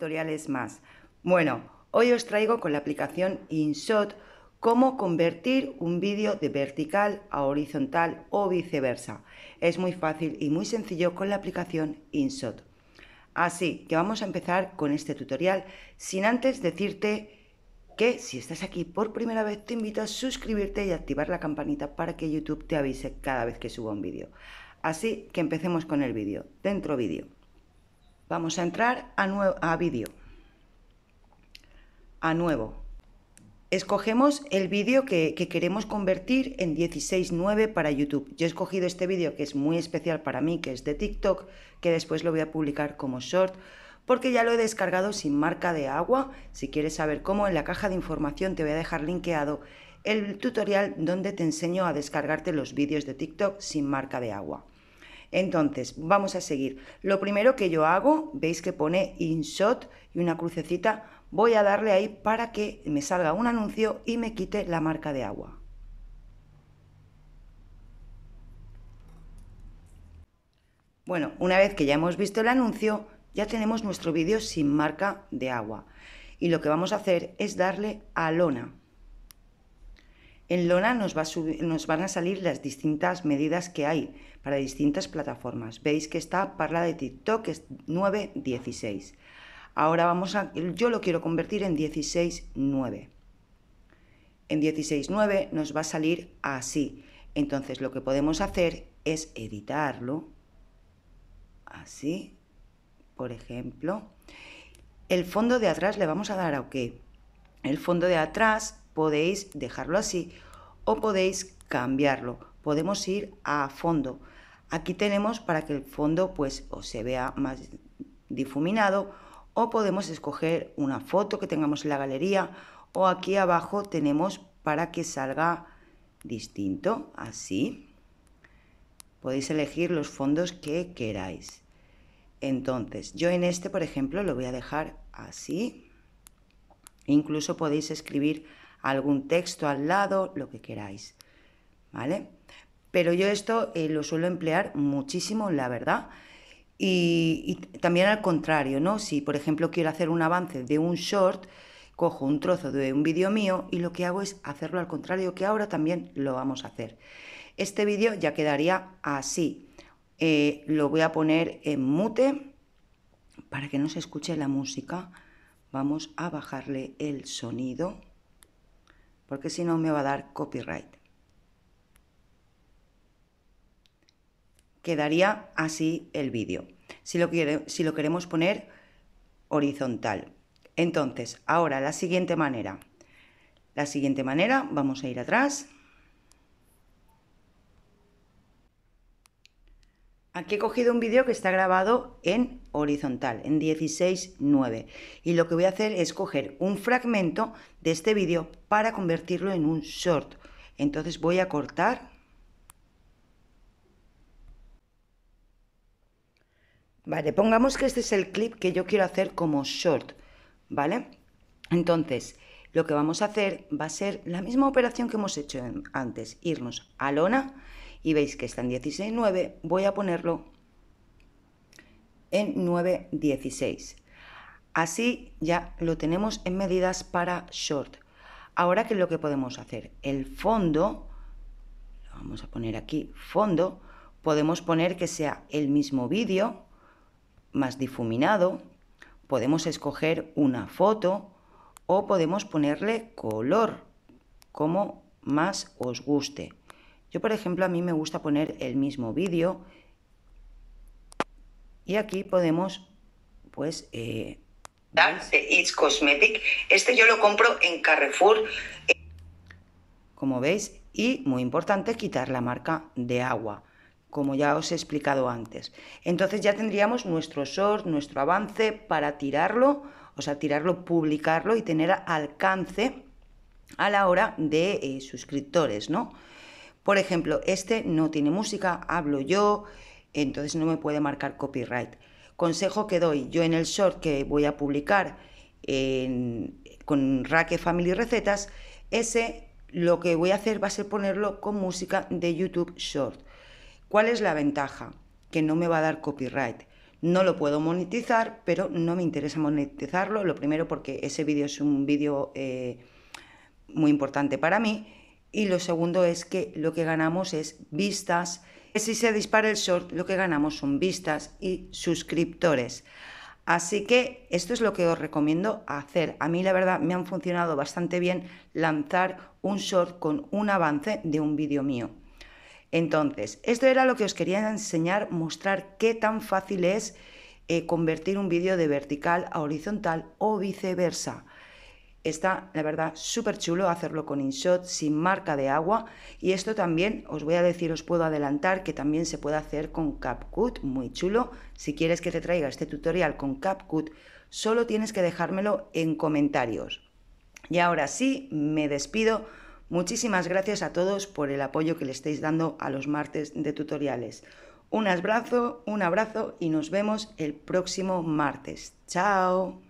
tutoriales más. Bueno, hoy os traigo con la aplicación InShot cómo convertir un vídeo de vertical a horizontal o viceversa. Es muy fácil y muy sencillo con la aplicación InShot. Así que vamos a empezar con este tutorial, sin antes decirte que si estás aquí por primera vez te invito a suscribirte y activar la campanita para que YouTube te avise cada vez que suba un vídeo. Así que empecemos con el vídeo. Dentro vídeo. Vamos a entrar a vídeo. A nuevo. Escogemos el vídeo que queremos convertir en 16:9 para YouTube. Yo he escogido este vídeo que es muy especial para mí, que es de TikTok, que después lo voy a publicar como short, porque ya lo he descargado sin marca de agua. Si quieres saber cómo, en la caja de información te voy a dejar linkeado el tutorial donde te enseño a descargarte los vídeos de TikTok sin marca de agua. Entonces, vamos a seguir. Lo primero que yo hago, veis que pone InShot y una crucecita, voy a darle ahí para que me salga un anuncio y me quite la marca de agua. Bueno, una vez que ya hemos visto el anuncio, ya tenemos nuestro vídeo sin marca de agua. Y lo que vamos a hacer es darle a lona. En lona nos van a salir las distintas medidas que hay para distintas plataformas. Veis que está para la de TikTok, que es 9:16. Ahora yo lo quiero convertir en 16:9. En 16:9 nos va a salir así. Entonces lo que podemos hacer es editarlo, así, por ejemplo. El fondo de atrás le vamos a dar a OK. El fondo de atrás podéis dejarlo así o podéis cambiarlo. Podemos ir a fondo. Aquí tenemos para que el fondo pues o se vea más difuminado, o podemos escoger una foto que tengamos en la galería, o aquí abajo tenemos para que salga distinto, así. Podéis elegir los fondos que queráis. Entonces, yo en este, por ejemplo, lo voy a dejar así. Incluso podéis escribir algún texto al lado, lo que queráis, ¿vale? Pero yo esto lo suelo emplear muchísimo, la verdad. Y también al contrario, ¿no? Si, por ejemplo, quiero hacer un avance de un short, cojo un trozo de un vídeo mío y lo que hago es hacerlo al contrario, que ahora también lo vamos a hacer. Este vídeo ya quedaría así. Lo voy a poner en mute para que no se escuche la música. Vamos a bajarle el sonido, porque si no me va a dar copyright. Quedaría así el vídeo, si lo queremos poner horizontal. Entonces, ahora la siguiente manera, vamos a ir atrás. Aquí he cogido un vídeo que está grabado en horizontal, en 16:9, y lo que voy a hacer es coger un fragmento de este vídeo para convertirlo en un short. Entonces voy a cortar. Vale, pongamos que este es el clip que yo quiero hacer como short, ¿vale? Entonces, lo que vamos a hacer va a ser la misma operación que hemos hecho antes, irnos a lona, y veis que está en 16:9, voy a ponerlo en 9:16. Así ya lo tenemos en medidas para short. Ahora, ¿qué es lo que podemos hacer? El fondo, lo vamos a poner aquí, fondo, podemos poner que sea el mismo vídeo, más difuminado, podemos escoger una foto o podemos ponerle color como más os guste. Yo, por ejemplo, a mí me gusta poner el mismo vídeo, y aquí podemos pues It's Cosmetic. Este yo lo compro en Carrefour, como veis, y muy importante, quitar la marca de agua, como ya os he explicado antes. Entonces ya tendríamos nuestro short, nuestro avance para tirarlo, o sea, publicarlo y tener alcance a la hora de suscriptores, ¿no? Por ejemplo, este no tiene música, hablo yo, entonces no me puede marcar copyright. Consejo que doy, yo en el short que voy a publicar con Raquel Family Recetas, ese lo que voy a hacer va a ser ponerlo con música de YouTube Short. ¿Cuál es la ventaja? Que no me va a dar copyright, No lo puedo monetizar, pero no me interesa monetizarlo. Lo primero porque ese vídeo es un vídeo muy importante para mí. Y lo segundo es que lo que ganamos es vistas. Si se dispara el short, lo que ganamos son vistas y suscriptores. Así que esto es lo que os recomiendo hacer. A mí la verdad me han funcionado bastante bien lanzar un short con un avance de un vídeo mío. Entonces, esto era lo que os quería enseñar, mostrar qué tan fácil es convertir un vídeo de vertical a horizontal o viceversa. Está, la verdad, súper chulo hacerlo con InShot, sin marca de agua. Y esto también, os voy a decir, os puedo adelantar que también se puede hacer con CapCut, muy chulo. Si quieres que te traiga este tutorial con CapCut, solo tienes que dejármelo en comentarios. Y ahora sí, me despido. Muchísimas gracias a todos por el apoyo que le estáis dando a los martes de tutoriales. Un abrazo y nos vemos el próximo martes. ¡Chao!